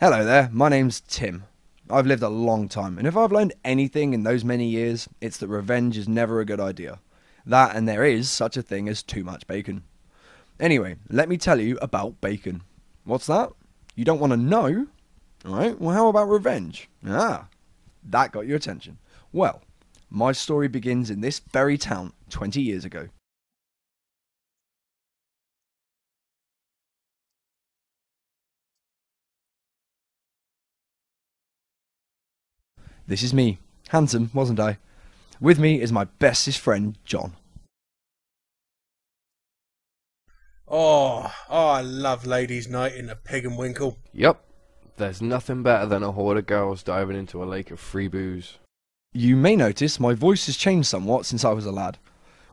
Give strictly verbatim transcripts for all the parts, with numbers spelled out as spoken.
Hello there, my name's Tim. I've lived a long time, and if I've learned anything in those many years, it's that revenge is never a good idea. That, and there is such a thing as too much bacon. Anyway, let me tell you about bacon. What's that? You don't want to know? Alright, well how about revenge? Ah, that got your attention. Well, my story begins in this very town twenty years ago. This is me. Handsome, wasn't I? With me is my bestest friend, John. Oh, oh, I love ladies' night in the Pig and Winkle. Yep. There's nothing better than a horde of girls diving into a lake of free booze. You may notice my voice has changed somewhat since I was a lad.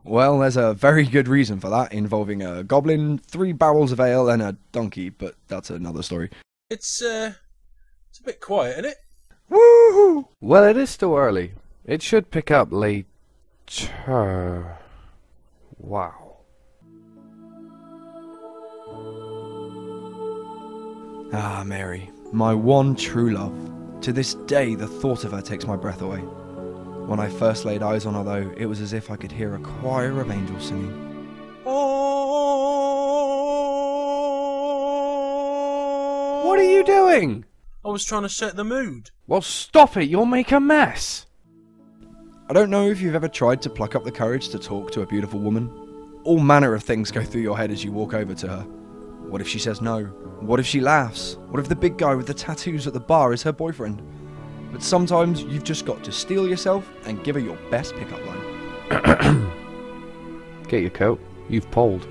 Well, there's a very good reason for that, involving a goblin, three barrels of ale and a donkey, but that's another story. It's, uh, it's a bit quiet, isn't it? Woohoo! Well, it is still early. It should pick up later. Wow. Ah, Mary, my one true love. To this day, the thought of her takes my breath away. When I first laid eyes on her, though, it was as if I could hear a choir of angels singing. What are you doing? I was trying to set the mood. Well, stop it, you'll make a mess. I don't know if you've ever tried to pluck up the courage to talk to a beautiful woman. All manner of things go through your head as you walk over to her. What if she says no? What if she laughs? What if the big guy with the tattoos at the bar is her boyfriend? But sometimes you've just got to steel yourself and give her your best pickup line. Get your coat, you've polled.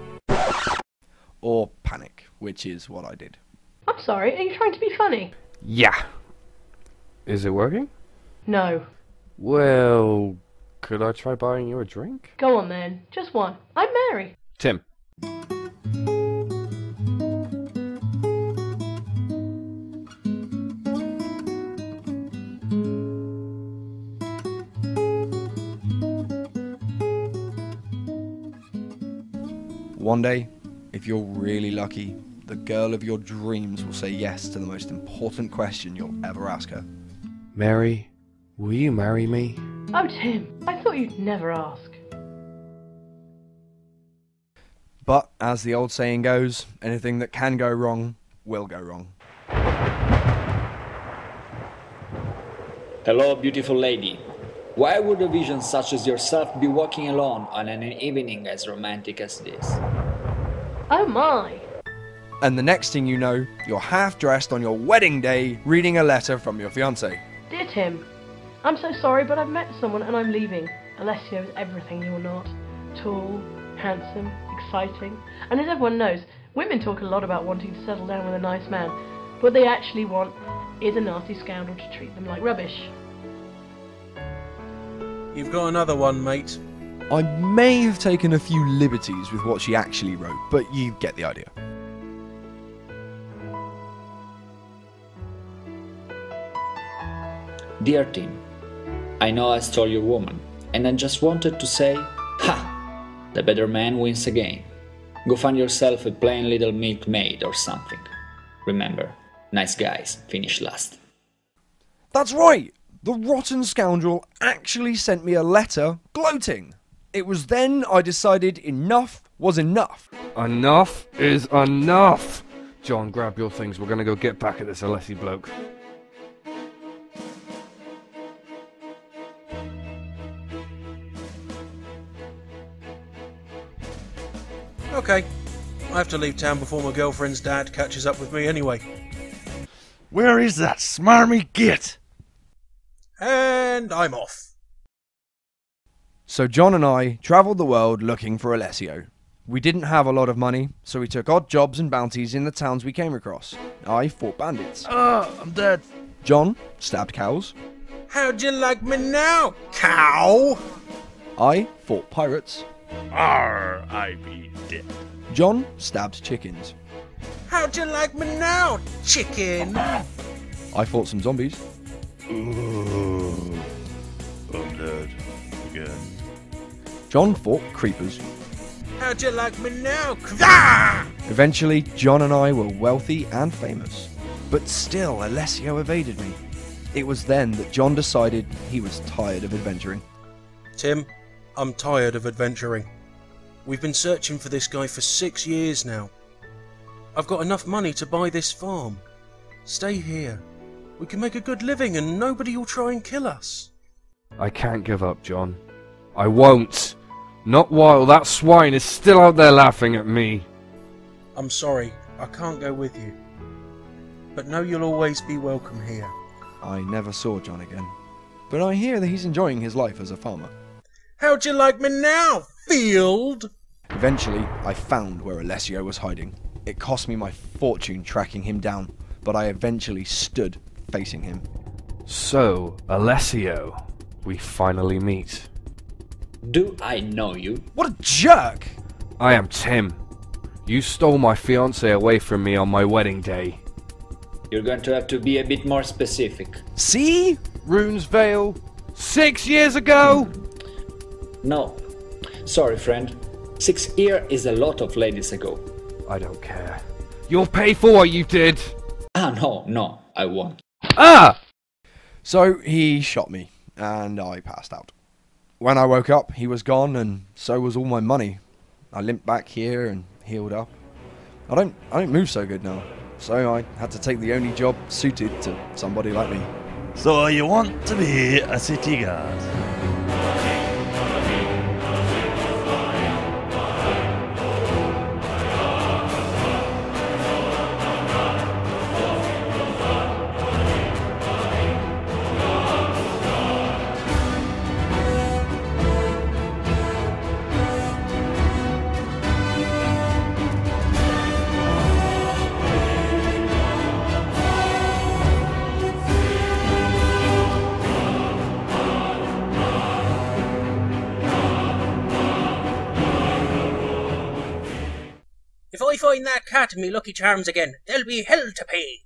Or panic, which is what I did. I'm sorry, are you trying to be funny? Yeah. Is it working? No. Well, could I try buying you a drink? Go on then, just one. I'm Mary. Tim. One day, if you're really lucky, the girl of your dreams will say yes to the most important question you'll ever ask her. Mary, will you marry me? Oh Tim, I thought you'd never ask. But, as the old saying goes, anything that can go wrong, will go wrong. Hello, beautiful lady. Why would a vision such as yourself be walking alone on an evening as romantic as this? Oh my! And the next thing you know, you're half-dressed on your wedding day, reading a letter from your fiancé. Dear Tim, I'm so sorry, but I've met someone and I'm leaving. Alessio is everything you're not. Tall, handsome, exciting. And as everyone knows, women talk a lot about wanting to settle down with a nice man. But what they actually want is a nasty scoundrel to treat them like rubbish. You've got another one, mate. I may have taken a few liberties with what she actually wrote, but you get the idea. Dear Tim, I know I stole your woman, and I just wanted to say, ha! The better man wins again. Go find yourself a plain little milkmaid or something. Remember, nice guys finish last. That's right! The rotten scoundrel actually sent me a letter gloating. It was then I decided enough was enough. Enough is enough! John, grab your things, we're gonna go get back at this Alessi bloke. Okay, I have to leave town before my girlfriend's dad catches up with me anyway. Where is that smarmy git? And I'm off. So John and I travelled the world looking for Alessio. We didn't have a lot of money, so we took odd jobs and bounties in the towns we came across. I fought bandits. Ah, I'm dead. John stabbed cows. How'd you like me now, cow? I fought pirates. Arr, I be dead. John stabbed chickens. How'd you like me now, chicken? I fought some zombies. Ooh, I'm dead again. John fought creepers. How'd you like me now, ah! Eventually, John and I were wealthy and famous. But still, Alessio evaded me. It was then that John decided he was tired of adventuring. Tim, I'm tired of adventuring. We've been searching for this guy for six years now. I've got enough money to buy this farm. Stay here. We can make a good living and nobody will try and kill us. I can't give up, John. I won't. Not while that swine is still out there laughing at me. I'm sorry, I can't go with you. But know you'll always be welcome here. I never saw John again. But I hear that he's enjoying his life as a farmer. How'd you like me now, Field? Eventually, I found where Alessio was hiding. It cost me my fortune tracking him down, but I eventually stood facing him. So, Alessio, we finally meet. Do I know you? What a jerk! I am Tim. You stole my fiancée away from me on my wedding day. You're going to have to be a bit more specific. See? Runesvale. Six years ago! No. Sorry, friend. Six years is a lot of ladies ago. I don't care. You'll pay for what you did! Ah, no, no, I won't. Ah! So he shot me, and I passed out. When I woke up, he was gone, and so was all my money. I limped back here and healed up. I don't, I don't move so good now, so I had to take the only job suited to somebody like me. So you want to be a city guard? If I find that cat in me Lucky Charms again, there'll be hell to pay!